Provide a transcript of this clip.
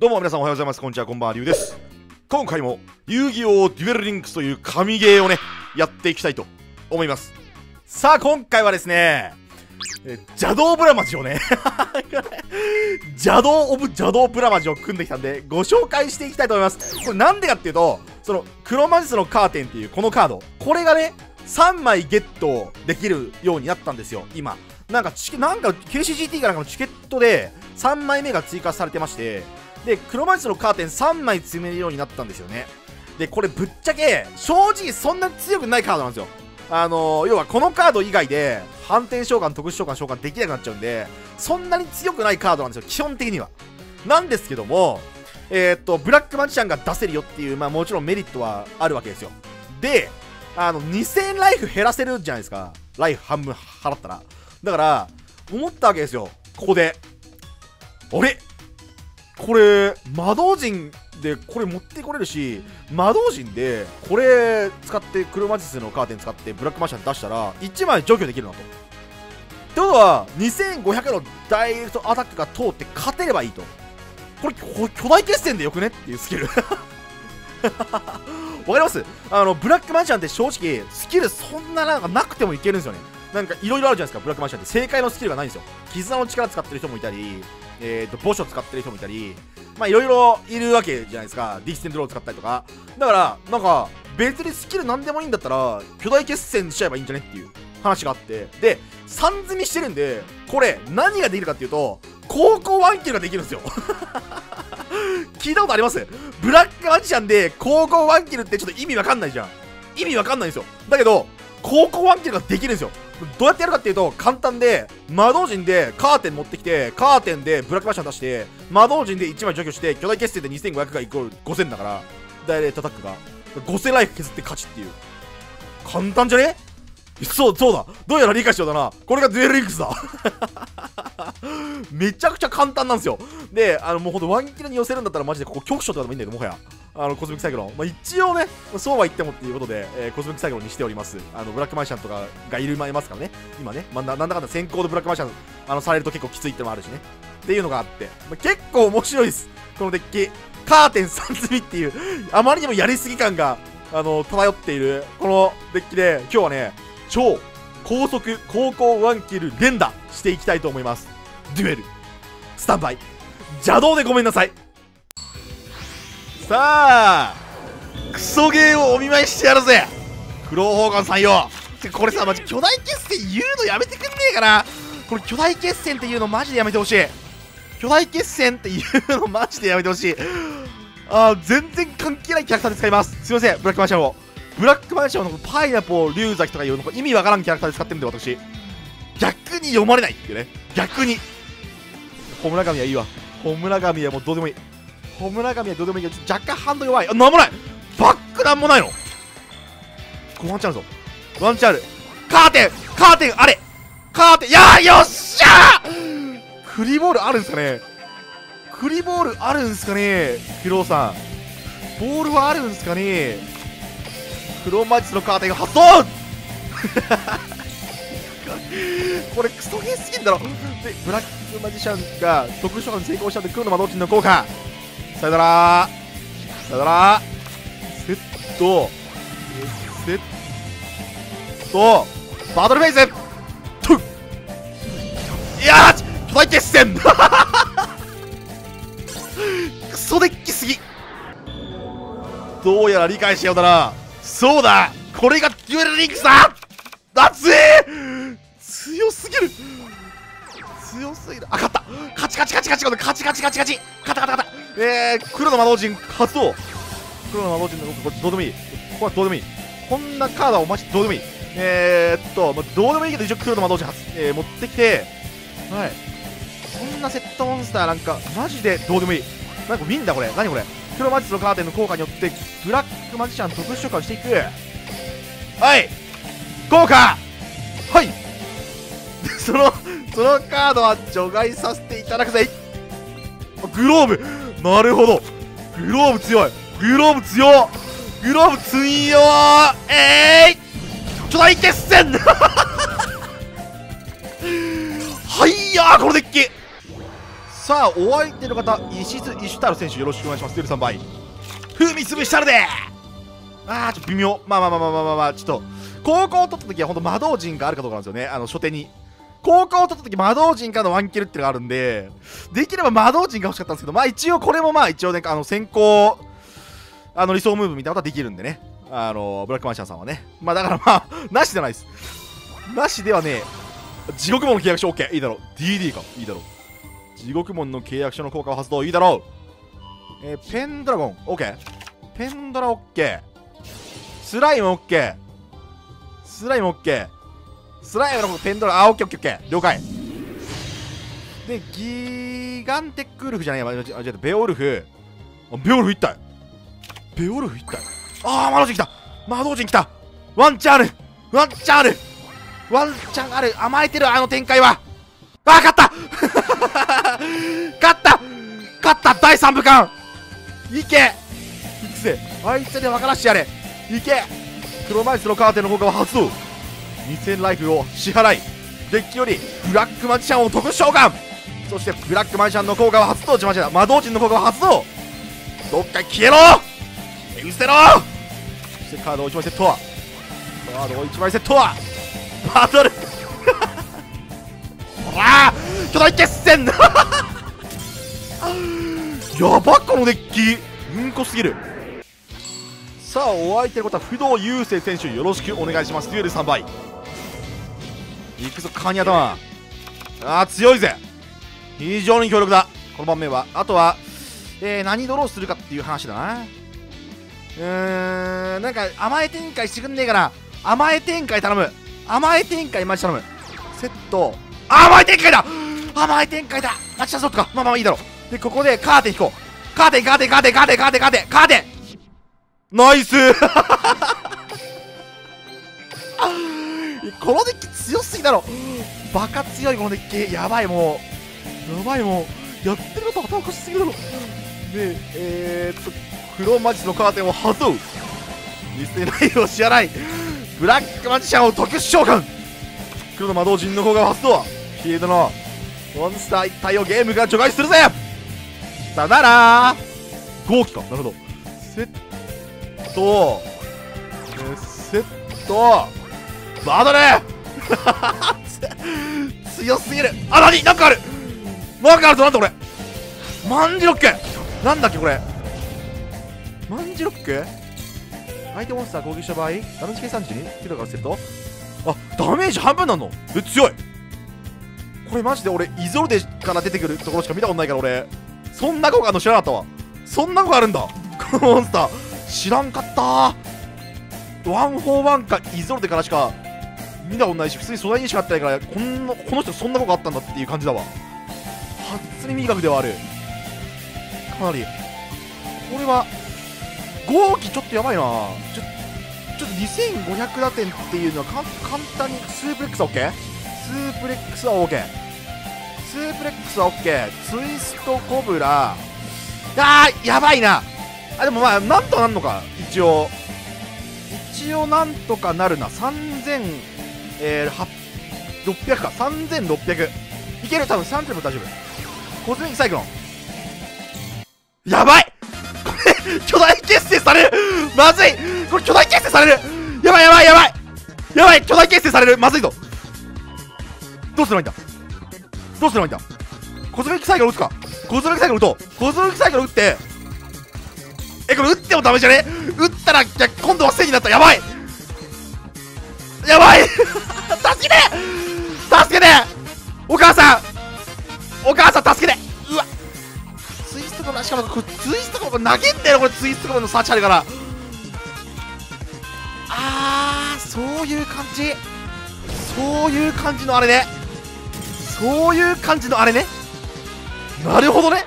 どうも皆さんおはようございます。こんにちは、こんばんは、りゅうです。今回も遊戯王デュエルリンクスという神ゲーをね、やっていきたいと思います。さあ、今回はですね、邪道ブラマジをね、邪道オブ邪道ブラマジを組んできたんで、ご紹介していきたいと思います。これなんでかっていうと、その黒魔術のカーテンっていうこのカード、これがね、3枚ゲットできるようになったんですよ、今。なんか KCGT かなんかのチケットで3枚目が追加されてまして、で、黒魔術のカーテン3枚詰めるようになったんですよね。で、これぶっちゃけ、正直そんなに強くないカードなんですよ。要はこのカード以外で、反転召喚、特殊召喚、召喚できなくなっちゃうんで、そんなに強くないカードなんですよ、基本的には。なんですけども、ブラックマジシャンが出せるよっていう、まあもちろんメリットはあるわけですよ。で、2000ライフ減らせるじゃないですか。ライフ半分払ったら。だから、思ったわけですよ、ここで。あれこれ、魔導陣でこれ持ってこれるし、魔導陣でこれ使って、黒魔術のカーテン使って、ブラックマジシャン出したら、1枚除去できるなと。ってことは、2500のダイレクトアタックが通って勝てればいいと。これ、巨大決戦でよくねっていうスキル。わかります？ブラックマジシャンって正直、スキルそんななんかなくてもいけるんですよね。なんかいろいろあるじゃないですか、ブラックマジシャンって正解のスキルがないんですよ。絆の力使ってる人もいたり、墓所使ってる人もいたり、まあいろいろいるわけじゃないですか、ディステンドロー使ったりとか。だから、なんか別にスキルなんでもいいんだったら、巨大決戦しちゃえばいいんじゃねっていう話があって、で、3積みしてるんで、これ、何ができるかっていうと、高校ワンキルができるんですよ。聞いたことあります？ブラックマジシャンで高校ワンキルってちょっと意味わかんないじゃん。意味わかんないんですよ。だけど、高校ワンキルができるんですよ。どうやってやるかっていうと、簡単で、魔導陣でカーテン持ってきて、カーテンでブラックマジシャン出して、魔導陣で1枚除去して、巨大決戦で2500がイコール5000だから、ダイレクトアタックが、5000ライフ削って勝ちっていう。簡単じゃね？そうだ。どうやら理解しようだな。これがデュエルリンクスだ。めちゃくちゃ簡単なんですよ。で、もうほんとワンキルに寄せるんだったらマジでここ局所とかでもいいんだけど、もはや。コスミックサイクロン。まあ、一応ね、そうは言ってもっていうことで、コスミックサイクロンにしております。ブラックマジシャンとかがいる前いますからね。今ね、まあ、なんだかんだ先行でブラックマジシャン、されると結構きついってのもあるしね。っていうのがあって。まあ、結構面白いです。このデッキ。カーテン3積みっていう、あまりにもやりすぎ感が、漂っている、このデッキで、今日はね、超高速高校ワンキル連打していきたいと思います。デュエルスタンバイ邪道でごめんなさい。さあクソゲーをお見舞いしてやるぜ、クローホーガンさんよ。これさマジ巨大決戦言うのやめてくんねえかな。これ巨大決戦っていうのマジでやめてほしい。巨大決戦っていうのマジでやめてほしい。全然関係ないキャラクターで使います。すいません、ブラックマジシャンをのパイナポー、龍崎とかいうの意味わからんキャラクターで使ってるんで、私。逆に読まれないっていうね。逆に。ホムラガミはいいわ。ホムラガミはもうどうでもいい。ホムラガミはどうでもいいけど、若干ハンド弱い。あ、なんもない。バックなんもないの。ワンチャンあるぞ。ワンチャンある。カーテンあれカーテン、よっしゃークリボールあるんすかね。ヒローさん。ボールはあるんすかね。黒魔術のカーテンが発動。これクソゲーすぎんだろ。で、ブラックマジシャンが特殊召喚に成功したんで、黒の魔導陣の効果。さよならさよなら。セットバトルフェイズトゥッ。いやー巨大決戦。クソデッキすぎ。どうやら理解しようだな。そうだ、これがデュエルリンクスだ。熱い、強すぎる。あ、勝った。勝った。黒の魔導陣発動。黒の魔導陣の、これどうでもいい。ここはどうでもいい。こんなカードはおまじどうでもいい。まあ、どうでもいいけど一応黒の魔導陣持ってきて、はい。こんなセットモンスターなんかマジでどうでもいい。なんかウィンだこれ。何これ。黒魔術のカーテンの効果によってブラックマジシャン特殊召喚をしていく。はい効果、はいそのカードは除外させていただくぜ。グローブ、なるほど、グローブ強い。巨大決戦。はいやーこのデッキさあお相手の方、石津石太郎選手よろしくお願いします。13倍踏み潰したるで。ああちょっと微妙。まあちょっと高校を取った時は本当魔導陣があるかどうかなんですよね。初手に高校を取った時魔導陣からのワンキルっていうのがあるんで、できれば魔導陣が欲しかったんですけど、まあ一応これもまあ一応ね先行理想ムーブみたいなことはできるんでね、ブラックマンシャンさんはね、まあだからまあなしじゃないです。なしではね、地獄門の契約書 OK いいだろう。 DD かいいだろう。地獄門の契約書の効果を発動いいだろう。ペンドラゴン OK、 ペンドラ OK、 スライム OK、 スライム OK、 スライムのペンドラあ OKOKOK 了解で、ギガンテックウルフじゃないや、間違えた、ベオルフ、ベオルフ一体、ベオルフ一体、ああ魔導陣来た、魔導陣来た、ワンチャンある、ワンチャンある、ワンチャンある、甘えてる展開は。あー勝った勝った勝った、第3部間いけいくぜ、あいつで分からしてやれいけ、黒魔術のカーテンの効果は発動、2000ライフを支払い、デッキよりブラックマジシャンを特殊召喚、そしてブラックマジシャンの効果は発動、しました魔導陣の効果は発動、どっか消えろエグゼロ、そしてカードを1枚セットは、カードを1枚セットはバトルあ巨大決戦やばっ、このデッキうんこすぎる。さあお相手のことは不動雄星選手よろしくお願いします。デュエル3倍いくぞカニ頭、あー強いぜ、非常に強力だこの盤面は。あとは、何ドローするかっていう話だな。なんか甘え展開してくんねえから、甘え展開頼む、甘え展開マジ頼む、セット甘え展開だ、甘え展開だ、マジだぞとか、まあまあいいだろう。でここでカーテン引こう、カーテンカーテンカーテンカーテンカーテンカーテンカーテンナイスこのデッキ強すぎだろ、バカ強いこのデッキ、やばいもうやばいもう、やってること頭おかしすぎだろ。で黒マジのカーテンを発動、見せないよ知らない、ブラックマジシャンを特殊召喚、黒の魔導陣の効果を発動、フィールドのモンスター一体をゲームから除外するぜ、だなら豪気か、なるほど、セット、セットバトル強すぎる、あ、なになんかある、なんかあるぞ、なんだこれ万字ロック、なんだっけこれ万字ロック、相手モンスター攻撃した場合、ダメージ計算時にキロからセット、あダメージ半分なの、強いこれマジで、俺イゾルデから出てくるところしか見たことないから、俺そんな子が知らなかったわ、そんな子があるんだこのモンスター知らんかった、ワンフォーワンかイゾルデからしか見たことないし、普通に素材にしかあってないから、この人そんな子があったんだっていう感じだわ。初耳学ではある、かなりこれは豪気ちょっとやばいな、ちょっと2500打点っていうのは簡単に、スープレックスは OK、 スープレックスは OK、 スープレックスは OK、 ツイストコブラ、あーやばいな、あでもまあなんとなんのか、一応なんとかなるな、3600、か3600いける、多分3点も大丈夫、コズミックサイクロンやばい巨大決戦される、まずいこれ、巨大決戦される、やばいやばいやばいやばい、巨大決戦される、まずいぞ、どうすればいいんだどうすればいいんだ、コズミックサイクル打つか、コズミックサイクル打とう、コズミックサイクル打って、これ打ってもダメじゃね、打ったら今度は背になった、やばいやばい助けて助けて、お母さんお母さん助けて、うわしかもこれツイストコブラ投げんだよ、これツイストコブラのサーチあるから、あーそういう感じ、そういう感じのあれね、そういう感じのあれね、なるほどね。